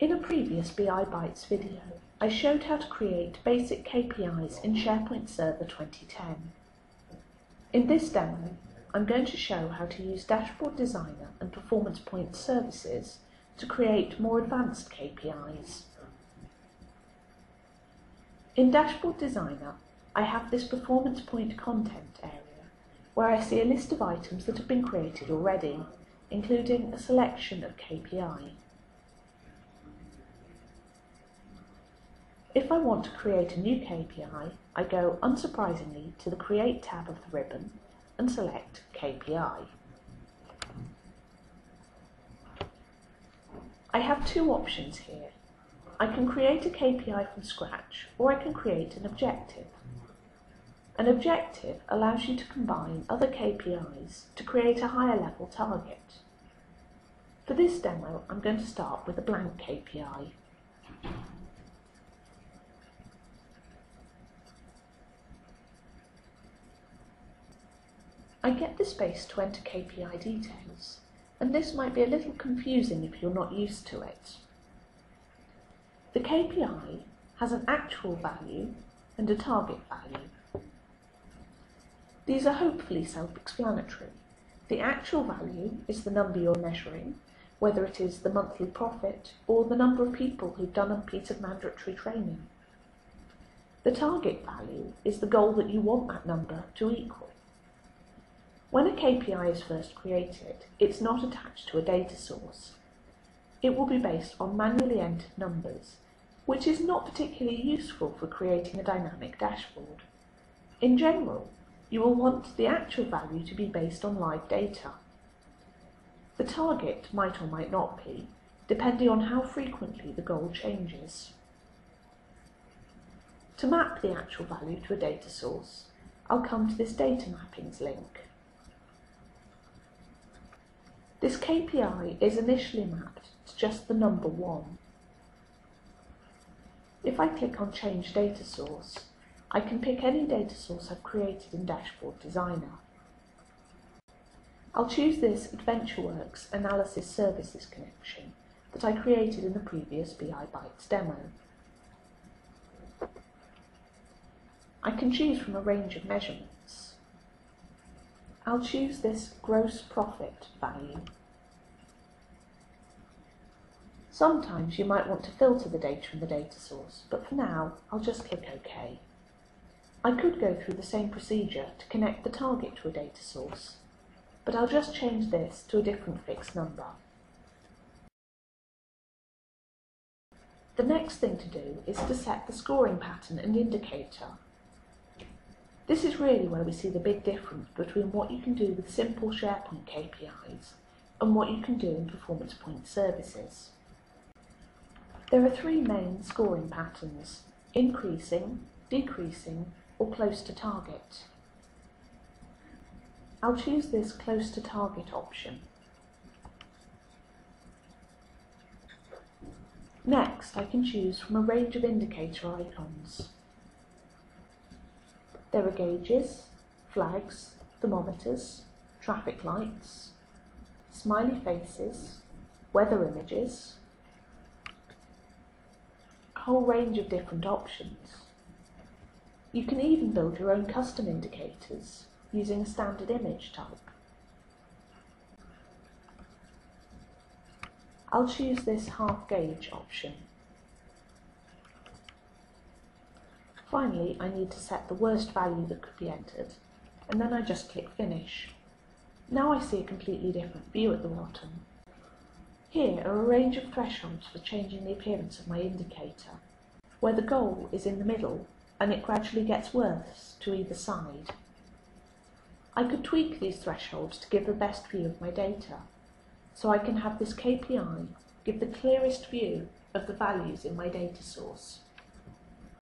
In a previous BI Bites video, I showed how to create basic KPIs in SharePoint Server 2010. In this demo, I'm going to show how to use Dashboard Designer and PerformancePoint Services to create more advanced KPIs. In Dashboard Designer, I have this Performance Point Content area, where I see a list of items that have been created already, including a selection of KPI. If I want to create a new KPI, I go, unsurprisingly, to the Create tab of the ribbon and select KPI. I have two options here. I can create a KPI from scratch, or I can create an objective. An objective allows you to combine other KPIs to create a higher level target. For this demo, I'm going to start with a blank KPI. I get the space to enter KPI details, and this might be a little confusing if you're not used to it. The KPI has an actual value and a target value. These are hopefully self-explanatory. The actual value is the number you're measuring, whether it is the monthly profit or the number of people who've done a piece of mandatory training. The target value is the goal that you want that number to equal. When a KPI is first created, it's not attached to a data source. It will be based on manually entered numbers, which is not particularly useful for creating a dynamic dashboard. In general, you will want the actual value to be based on live data. The target might or might not be, depending on how frequently the goal changes. To map the actual value to a data source, I'll come to this Data Mappings link. This KPI is initially mapped to just the number 1. If I click on Change Data Source, I can pick any data source I've created in Dashboard Designer. I'll choose this AdventureWorks Analysis Services connection that I created in the previous BI Bites demo. I can choose from a range of measurements. I'll choose this gross profit value. Sometimes you might want to filter the data in the data source, but for now, I'll just click OK. I could go through the same procedure to connect the target to a data source, but I'll just change this to a different fixed number. The next thing to do is to set the scoring pattern and indicator. This is really where we see the big difference between what you can do with simple SharePoint KPIs and what you can do in PerformancePoint Services. There are three main scoring patterns: increasing, decreasing, or close to target. I'll choose this close to target option. Next, I can choose from a range of indicator icons. There are gauges, flags, thermometers, traffic lights, smiley faces, weather images, a whole range of different options. You can even build your own custom indicators using a standard image type. I'll choose this half gauge option. Finally, I need to set the worst value that could be entered, and then I just click Finish. Now I see a completely different view at the bottom. Here are a range of thresholds for changing the appearance of my indicator, where the goal is in the middle, and it gradually gets worse to either side. I could tweak these thresholds to give the best view of my data, so I can have this KPI give the clearest view of the values in my data source.